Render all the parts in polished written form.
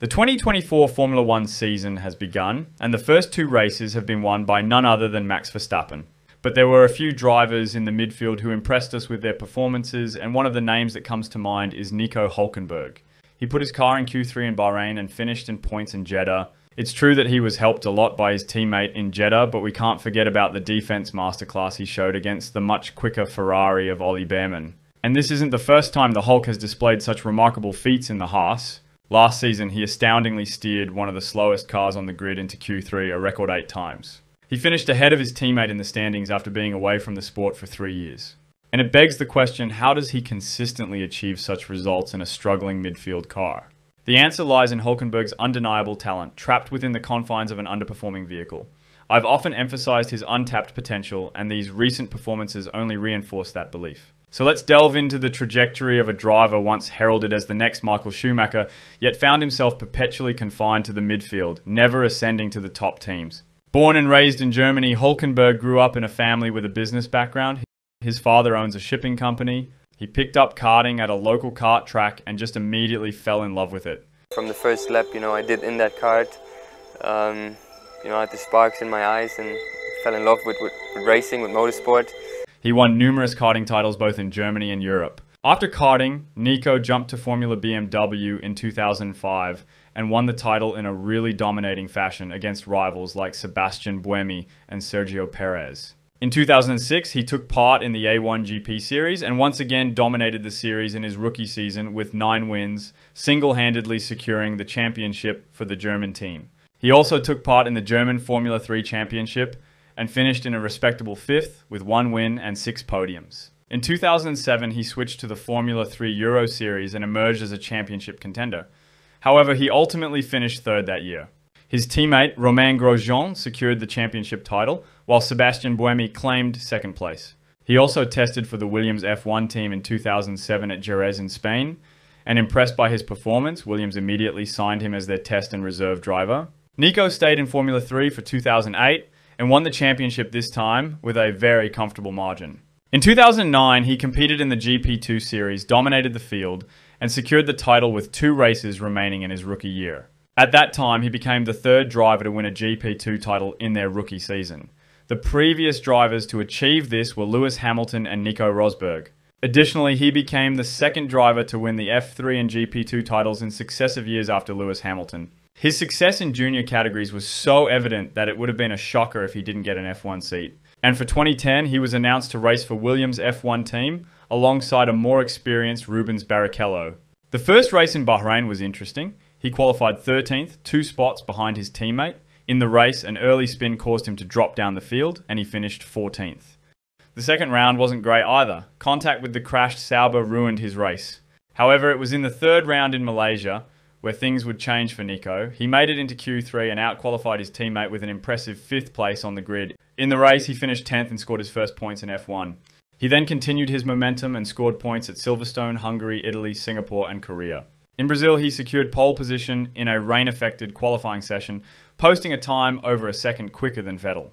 The 2024 Formula 1 season has begun, and the first two races have been won by none other than Max Verstappen. But there were a few drivers in the midfield who impressed us with their performances, and one of the names that comes to mind is Nico Hülkenberg. He put his car in Q3 in Bahrain and finished in points in Jeddah. It's true that he was helped a lot by his teammate in Jeddah, but we can't forget about the defense masterclass he showed against the much quicker Ferrari of Ollie Bearman. And this isn't the first time the Hulk has displayed such remarkable feats in the Haas. Last season, he astoundingly steered one of the slowest cars on the grid into Q3 a record 8 times. He finished ahead of his teammate in the standings after being away from the sport for 3 years. And it begs the question, how does he consistently achieve such results in a struggling midfield car? The answer lies in Hülkenberg's undeniable talent, trapped within the confines of an underperforming vehicle. I've often emphasized his untapped potential, and these recent performances only reinforce that belief. So let's delve into the trajectory of a driver once heralded as the next Michael Schumacher, yet found himself perpetually confined to the midfield, never ascending to the top teams. Born and raised in Germany, Hülkenberg grew up in a family with a business background. His father owns a shipping company. He picked up karting at a local kart track and just immediately fell in love with it. From the first lap, I did in that kart, I had the sparks in my eyes and fell in love with racing, with motorsport. He won numerous karting titles both in Germany and Europe. After karting, Nico jumped to Formula BMW in 2005 and won the title in a really dominating fashion against rivals like Sebastian Buemi and Sergio Perez. In 2006, he took part in the A1GP series and once again dominated the series in his rookie season with 9 wins, single-handedly securing the championship for the German team. He also took part in the German Formula 3 championship and finished in a respectable 5th with 1 win and 6 podiums. In 2007, he switched to the Formula 3 Euro Series and emerged as a championship contender. However, he ultimately finished 3rd that year. His teammate, Romain Grosjean, secured the championship title, while Sebastian Buemi claimed 2nd place. He also tested for the Williams F1 team in 2007 at Jerez in Spain, and impressed by his performance, Williams immediately signed him as their test and reserve driver. Nico stayed in Formula 3 for 2008, and won the championship this time with a very comfortable margin. In 2009, he competed in the GP2 series, dominated the field, and secured the title with 2 races remaining in his rookie year. At that time, he became the 3rd driver to win a GP2 title in their rookie season. The previous drivers to achieve this were Lewis Hamilton and Nico Rosberg. Additionally, he became the 2nd driver to win the F3 and GP2 titles in successive years after Lewis Hamilton. His success in junior categories was so evident that it would have been a shocker if he didn't get an F1 seat. And for 2010, he was announced to race for Williams' F1 team alongside a more experienced Rubens Barrichello. The first race in Bahrain was interesting. He qualified 13th, 2 spots behind his teammate. In the race, an early spin caused him to drop down the field, and he finished 14th. The second round wasn't great either. Contact with the crashed Sauber ruined his race. However, it was in the 3rd round in Malaysia where things would change for Nico. He made it into Q3 and outqualified his teammate with an impressive 5th place on the grid. In the race, he finished 10th and scored his first points in F1. He then continued his momentum and scored points at Silverstone, Hungary, Italy, Singapore, and Korea. In Brazil, he secured pole position in a rain-affected qualifying session, posting a time over a second quicker than Vettel,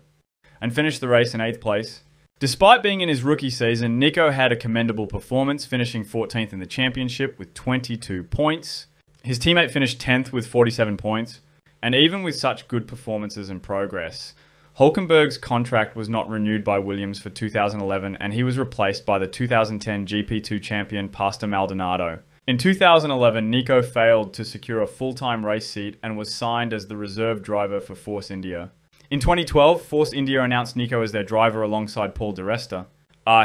and finished the race in 8th place. Despite being in his rookie season, Nico had a commendable performance, finishing 14th in the championship with 22 points. His teammate finished 10th with 47 points, and even with such good performances and progress, Hülkenberg's contract was not renewed by Williams for 2011, and he was replaced by the 2010 GP2 champion Pastor Maldonado. In 2011, Nico failed to secure a full-time race seat and was signed as the reserve driver for Force India. In 2012, Force India announced Nico as their driver alongside Paul di Resta.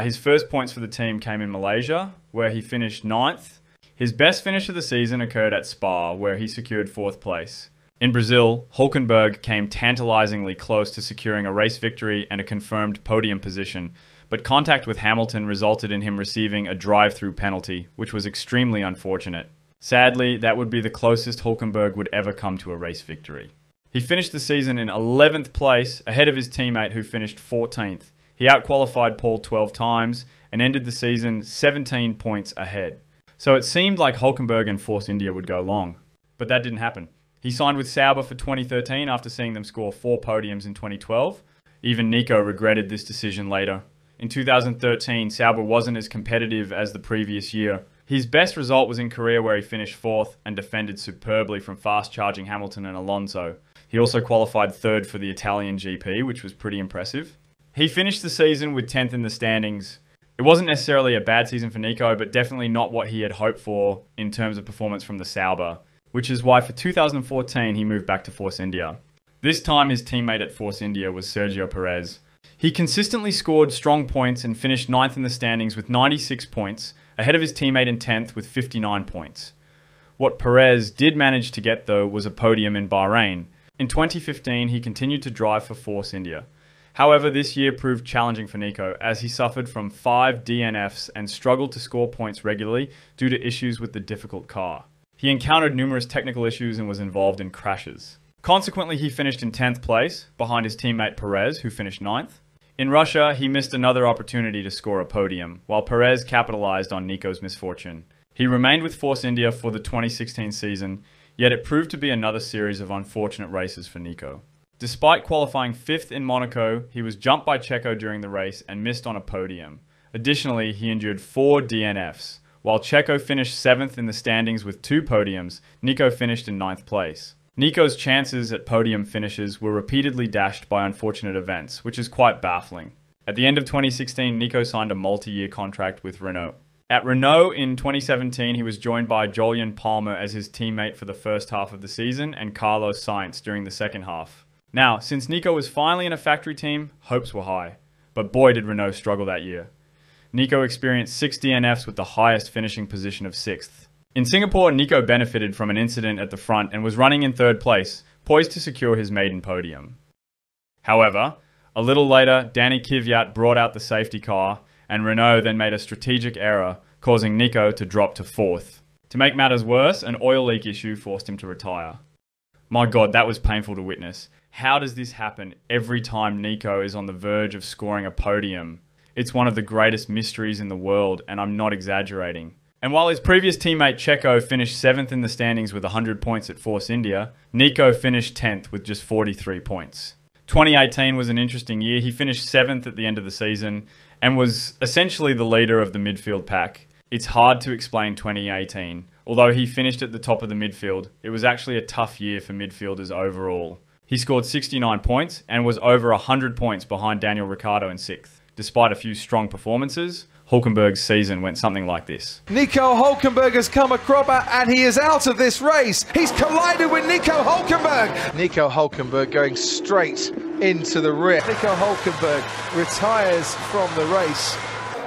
His first points for the team came in Malaysia, where he finished 9th. His best finish of the season occurred at Spa, where he secured 4th place. In Brazil, Hülkenberg came tantalizingly close to securing a race victory and a confirmed podium position, but contact with Hamilton resulted in him receiving a drive-through penalty, which was extremely unfortunate. Sadly, that would be the closest Hülkenberg would ever come to a race victory. He finished the season in 11th place, ahead of his teammate who finished 14th. He outqualified Paul 12 times and ended the season 17 points ahead. So it seemed like Hülkenberg and Force India would go long, but that didn't happen. He signed with Sauber for 2013 after seeing them score 4 podiums in 2012. Even Nico regretted this decision later. In 2013, Sauber wasn't as competitive as the previous year. His best result was in Korea, where he finished fourth and defended superbly from fast-charging Hamilton and Alonso. He also qualified third for the Italian GP, which was pretty impressive. He finished the season with 10th in the standings. It wasn't necessarily a bad season for Nico, but definitely not what he had hoped for in terms of performance from the Sauber, which is why for 2014 he moved back to Force India. This time his teammate at Force India was Sergio Perez. He consistently scored strong points and finished 9th in the standings with 96 points, ahead of his teammate in 10th with 59 points. What Perez did manage to get though was a podium in Bahrain. In 2015 he continued to drive for Force India. However, this year proved challenging for Nico as he suffered from 5 DNFs and struggled to score points regularly due to issues with the difficult car. He encountered numerous technical issues and was involved in crashes. Consequently, he finished in 10th place, behind his teammate Perez, who finished 9th. In Russia, he missed another opportunity to score a podium, while Perez capitalized on Nico's misfortune. He remained with Force India for the 2016 season, yet it proved to be another series of unfortunate races for Nico. Despite qualifying 5th in Monaco, he was jumped by Checo during the race and missed on a podium. Additionally, he endured 4 DNFs. While Checo finished 7th in the standings with 2 podiums, Nico finished in 9th place. Nico's chances at podium finishes were repeatedly dashed by unfortunate events, which is quite baffling. At the end of 2016, Nico signed a multi-year contract with Renault. At Renault in 2017, he was joined by Jolyon Palmer as his teammate for the first half of the season and Carlos Sainz during the second half. Now, since Nico was finally in a factory team, hopes were high. But boy, did Renault struggle that year. Nico experienced 6 DNFs with the highest finishing position of 6th. In Singapore, Nico benefited from an incident at the front and was running in 3rd place, poised to secure his maiden podium. However, a little later, Daniil Kvyat brought out the safety car, and Renault then made a strategic error, causing Nico to drop to 4th. To make matters worse, an oil leak issue forced him to retire. My God, that was painful to witness. How does this happen every time Nico is on the verge of scoring a podium? It's one of the greatest mysteries in the world, and I'm not exaggerating. And while his previous teammate Checo finished 7th in the standings with 100 points at Force India, Nico finished 10th with just 43 points. 2018 was an interesting year. He finished 7th at the end of the season and was essentially the leader of the midfield pack. It's hard to explain 2018. Although he finished at the top of the midfield, it was actually a tough year for midfielders overall. He scored 69 points and was over 100 points behind Daniel Ricciardo in 6th. Despite a few strong performances, Hülkenberg's season went something like this. Nico Hülkenberg has come a cropper and he is out of this race. He's collided with Nico Hülkenberg. Nico Hülkenberg going straight into the rear. Nico Hülkenberg retires from the race.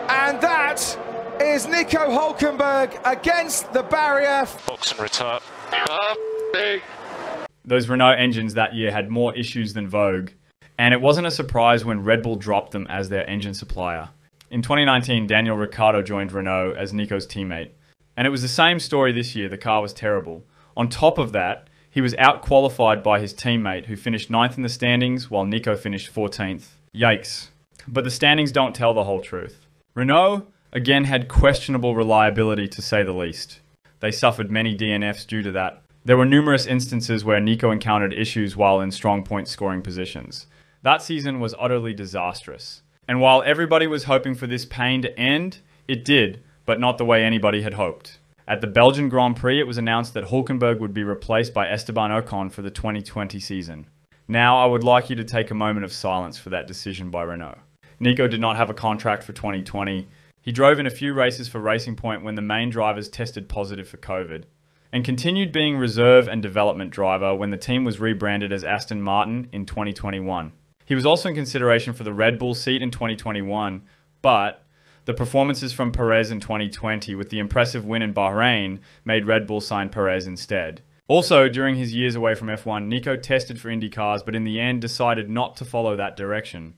And that is Nico Hülkenberg against the barrier. Box and retire. Those Renault engines that year had more issues than Vogue, and it wasn't a surprise when Red Bull dropped them as their engine supplier. In 2019, Daniel Ricciardo joined Renault as Nico's teammate, and it was the same story this year. The car was terrible. On top of that, he was out-qualified by his teammate, who finished 9th in the standings while Nico finished 14th. Yikes. But the standings don't tell the whole truth. Renault, again, had questionable reliability to say the least. They suffered many DNFs due to that. There were numerous instances where Nico encountered issues while in strong point scoring positions. That season was utterly disastrous. And while everybody was hoping for this pain to end, it did, but not the way anybody had hoped. At the Belgian Grand Prix, it was announced that Hülkenberg would be replaced by Esteban Ocon for the 2020 season. Now, I would like you to take a moment of silence for that decision by Renault. Nico did not have a contract for 2020. He drove in a few races for Racing Point when the main drivers tested positive for COVID, and continued being reserve and development driver when the team was rebranded as Aston Martin in 2021. He was also in consideration for the Red Bull seat in 2021, but the performances from Perez in 2020 with the impressive win in Bahrain made Red Bull sign Perez instead. Also, during his years away from F1, Nico tested for Indy cars, but in the end decided not to follow that direction.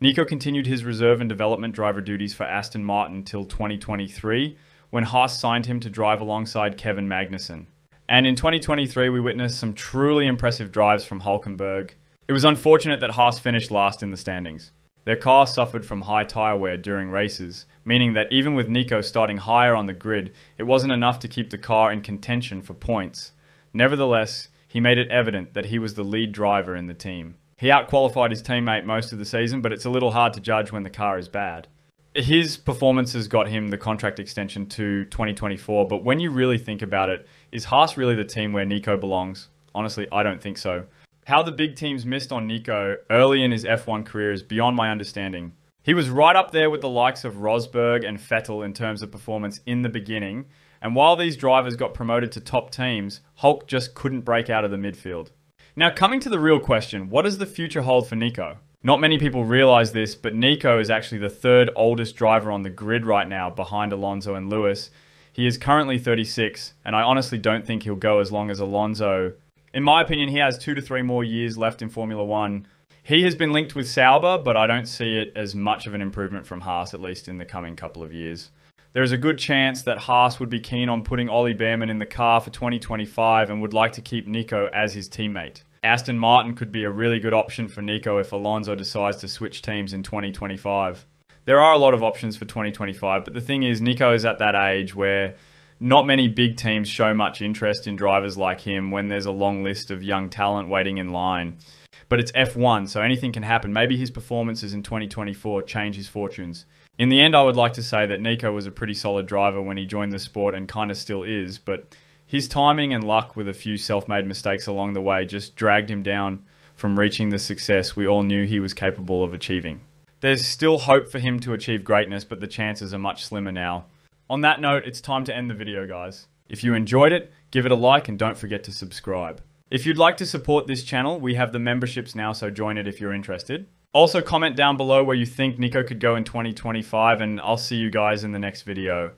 Nico continued his reserve and development driver duties for Aston Martin till 2023, when Haas signed him to drive alongside Kevin Magnussen. And in 2023, we witnessed some truly impressive drives from Hülkenberg. It was unfortunate that Haas finished last in the standings. Their car suffered from high tyre wear during races, meaning that even with Nico starting higher on the grid, it wasn't enough to keep the car in contention for points. Nevertheless, he made it evident that he was the lead driver in the team. He outqualified his teammate most of the season, but it's a little hard to judge when the car is bad. his performances got him the contract extension to 2024. But when you really think about it, is Haas really the team where Nico belongs? Honestly, I don't think so. How the big teams missed on Nico early in his F1 career is beyond my understanding. He was right up there with the likes of Rosberg and Vettel in terms of performance in the beginning. And while these drivers got promoted to top teams, Hulk just couldn't break out of the midfield. Now, coming to the real question, what does the future hold for Nico? Not many people realize this, but Nico is actually the third oldest driver on the grid right now behind Alonso and Lewis. He is currently 36, and I honestly don't think he'll go as long as Alonso. In my opinion, he has 2 to 3 more years left in Formula 1. He has been linked with Sauber, but I don't see it as much of an improvement from Haas, at least in the coming couple of years. There is a good chance that Haas would be keen on putting Ollie Bearman in the car for 2025 and would like to keep Nico as his teammate. Aston Martin could be a really good option for Nico if Alonso decides to switch teams in 2025. There are a lot of options for 2025, but the thing is, Nico is at that age where not many big teams show much interest in drivers like him when there's a long list of young talent waiting in line. But it's F1, so anything can happen. Maybe his performances in 2024 change his fortunes. In the end, I would like to say that Nico was a pretty solid driver when he joined the sport and kind of still is, but his timing and luck with a few self-made mistakes along the way just dragged him down from reaching the success we all knew he was capable of achieving. There's still hope for him to achieve greatness, but the chances are much slimmer now. On that note, it's time to end the video, guys. If you enjoyed it, give it a like and don't forget to subscribe. If you'd like to support this channel, we have the memberships now, so join it if you're interested. Also, comment down below where you think Nico could go in 2025, and I'll see you guys in the next video.